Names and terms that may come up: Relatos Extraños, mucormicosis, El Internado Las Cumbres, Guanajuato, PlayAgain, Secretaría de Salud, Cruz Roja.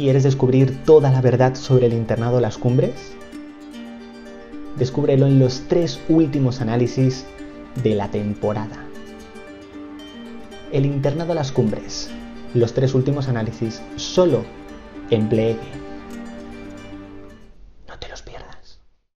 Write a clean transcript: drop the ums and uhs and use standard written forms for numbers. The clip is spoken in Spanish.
¿Quieres descubrir toda la verdad sobre el internado Las Cumbres? Descúbrelo en los 3 últimos análisis de la temporada. El internado Las Cumbres, los 3 últimos análisis, solo en PlayAgain.